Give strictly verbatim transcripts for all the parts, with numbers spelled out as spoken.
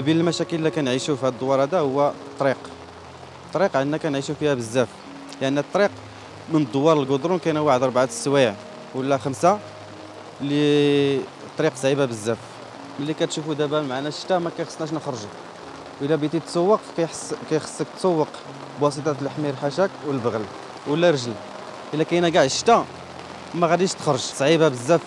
ما بين المشاكل اللي كنعيشوا في هذا الدوار هذا هو الطريق. الطريق عندنا كنعيشوا فيها بزاف، لان الطريق من الدوار للقدرون كاين واحد اربعه السوايع ولا خمسه اللي الطريق صعيبه بزاف. ملي كتشوفوا دابا معنا الشتاء ما كيخصناش نخرجوا، الا بغيتي تسوق كيحس كيخصك تسوق بواسطه الحمير حاشاك والبغل ولا رجل. الا كاينه كاع الشتاء ما غاديش تخرج، صعيبه بزاف.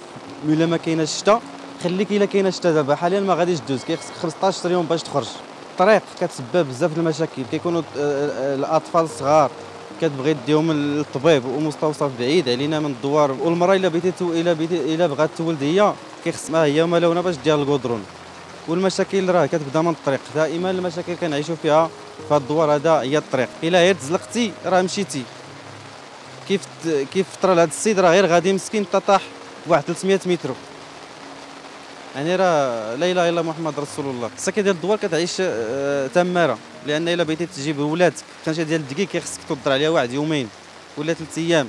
الا ما كاينه الشتاء خليك، الا كاينه الشتاء دابا حاليا ما غاديش دوز، كيخصك خمسطاش يوم باش تخرج. الطريق كتسبب بزاف المشاكل، كيكونوا الاطفال الصغار كتبغي ديهم للطبيب ومستوصف بعيد علينا من الدوار، والمراه الا بغيتي الا بغيتي الا بغات تولد هي كيخص ما هي وما لونا باش ديال القدرون. والمشاكل راه كتبدا من الطريق، دائما المشاكل كنعيشوا فيها في هذا الدوار هذا هي الطريق. الا غير تزلقتي راه مشيتي. كيف كيف طرا لهذا السيد راه غير غادي مسكين طاح واحد ثلاثمية متر، يعني راه لا اله الا محمد رسول الله. السكه ديال الدوار كتعيش تماره، لان الا بغيتي تجيب ولاد كنشه ديال الدقيق كيخصك تضر عليها واحد يومين ولا ثلاث ايام.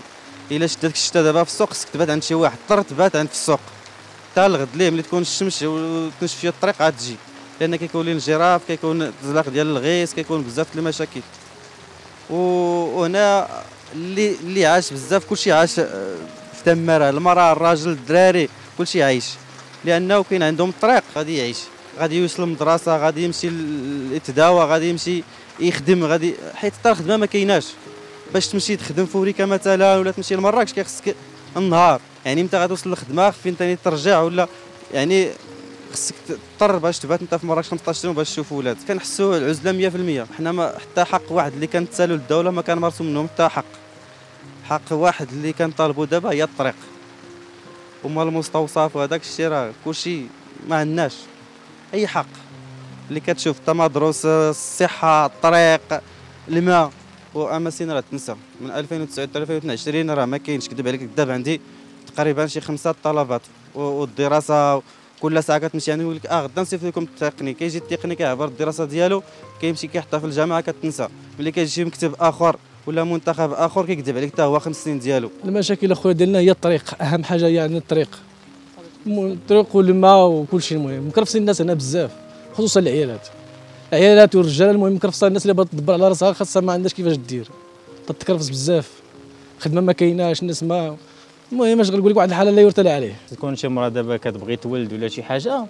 الا شدك الشتا دابا في السوق خصك تبات عند شي واحد، اضطر تبات عند في السوق حتى الغد ليه ملي تكون الشمس وتنشف فيها الطريق عاد تجي، لان كيكون لين الجراف، كيكون الزلاق ديال الغيس، كيكون بزاف د المشاكل. وهنا اللي اللي عاش بزاف كلشي عاش في تماره، المراه الراجل الدراري كلشي عايش، لانه كاين عندهم الطريق غادي يعيش، غادي يوصل للمدرسه، غادي يمشي يتداوى، غادي يمشي يخدم، غادي حيت حتى الخدمه ما كايناش. باش تمشي تخدم في امريكا مثلا ولا تمشي لمراكش كيخصك النهار، يعني متى غتوصل للخدمه فين ثاني ترجع، ولا يعني خصك تضطر باش تبات انت في مراكش خمسطاش يوم باش تشوف ولاد. كنحسوا العزله مية في المية، حنا حتى حق واحد اللي كان تسالوا للدوله ما كنمارسوا منهم حتى حق. حق واحد اللي كنطالبوا دابا هي الطريق، وما المستوصف وهذاك الشيء راه كلشي ما عندناش اي حق. اللي كتشوف التمدرس، الصحه، الطريق، الماء واماسين راه تنسى. من ألفين وتسعة حتى ألفين وعشرين راه ما كاينش، كذب عليك الكذاب، عندي تقريبا شي خمسه الطلبات والدراسه كل ساعه كتمشي يعني يقول لك اه غدا نصيفط لكم التقني، كيجي التقني كيعبر الدراسه ديالو كيمشي كيحطها في الجامعه كتنسى، ملي كيجي مكتب اخر ولا منتخب اخر كيكذب عليك حتى هو خمس سنين ديالو. المشاكل اخويا ديالنا هي الطريق، اهم حاجه هي عندنا الطريق، الطريق والماء وكل شيء. المهم مكرفصين الناس هنا بزاف، خصوصا العيالات، العيالات والرجال. المهم مكرفصه الناس، اللي بغات تدبر على راسها خاصها ما عندهاش كيفاش دير، تتكرفص بزاف، خدمه ما كايناش، الناس ما المهم اش غنقول لك واحد الحاله لا يرتلى عليه. تكون شي مراه دابا كتبغي تولد ولا شي حاجه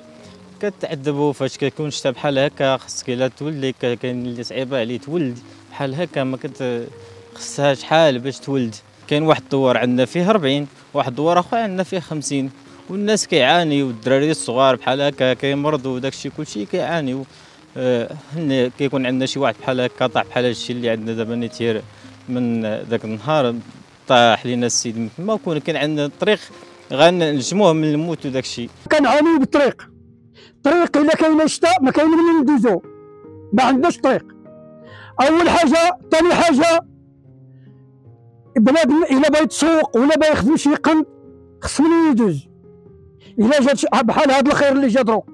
كتعذبوا فاش كتكون شتا بحال هكا، خصك الا تولد كاين اللي صعيبه عليه تولد بحال هكا، ما كت خصها شحال باش تولد. كاين واحد الدوار عندنا فيه أربعين، واحد الدوار اخر عندنا فيه خمسين، والناس كيعانيوا، الدراري الصغار بحال هكا كيمرضوا وداك الشيء كلشي كيعانيوا. آه كيكون عندنا شي واحد بحال هكا طاح بحال هادشي اللي عندنا دابا نتير من ذاك النهار طاح لينا السيد من تما، وكون كان عندنا الطريق غنجموه من الموت وداك الشيء. كنعانيو بالطريق، الطريق الا كاين شتاء ما كاين منين ندوزو، ما عندناش طريق. اول حاجه، ثاني حاجه بنادم الا بغى يتسوق ولا بغى يخدم شي قند خصو يدوز. الا جات بحال هذا الخير اللي جا دروك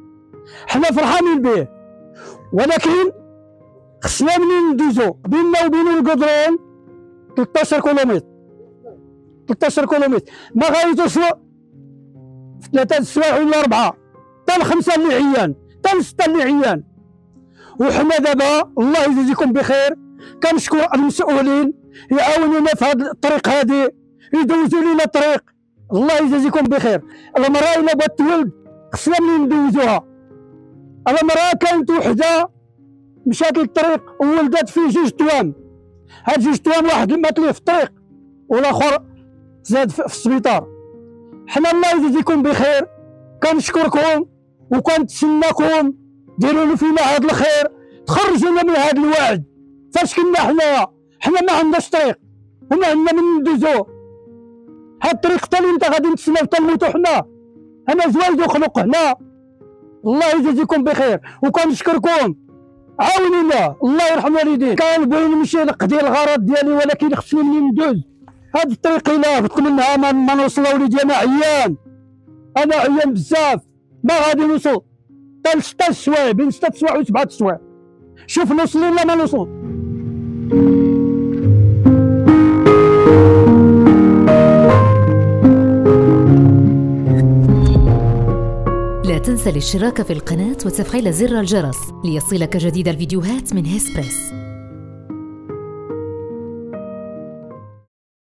حنا فرحانين به، ولكن خصنا منين ندوزو. بيننا وبين القدرون ثلاثطاش كيلومتر، ثلاثطاش كيلومتر ما غادي توصل في ثلاثه السوايع ولا اربعه، حتى الخمسه اللي عيان، حتى السته اللي عيان. وحنا دابا الله يجزيكم بخير، كنشكر المسؤولين يعاونونا في هذا الطريق هذه، يدوزوا لنا الطريق، الله يجزيكم بخير. المراه الا بغات تولد خصنا منين ندوزوها. المراه كانت وحده مشات للطريق وولدت فيه جوج توام، هاد جوج توام واحد مات ليه في الطريق والاخر زاد في السبيطار. حنا الله يجزيكم بخير، كنشكركم وكنتسناكم ديروا فينا هذا الخير، تخرجونا من هذا الوعد. فاش كنا حنايا حنا ما عندناش طريق وما عندنا من ندوزو، هاد الطريق حتى اللي انت غادي نتسناو حتى نموتو حنا. انا زوايد وخلق هنا، الله يجازيكم بخير وكنشكركم، عاونونا، الله يرحم والديك. كان بغي نمشي نقضي الغرض ديالي، ولكن خصني منين ندوز. هاد الطريق الا هبط منها ما نوصلو، وليدي انا عيان، انا عيان بزاف، ما غادي نوصل حتى ستة سوايع، بين ستة سوايع وسبعة سوايع. شوف نوصل ولا ما نوصل. لا تنسى الاشتراك في القناة وتفعيل زر الجرس ليصلك جديد الفيديوهات من هسبريس.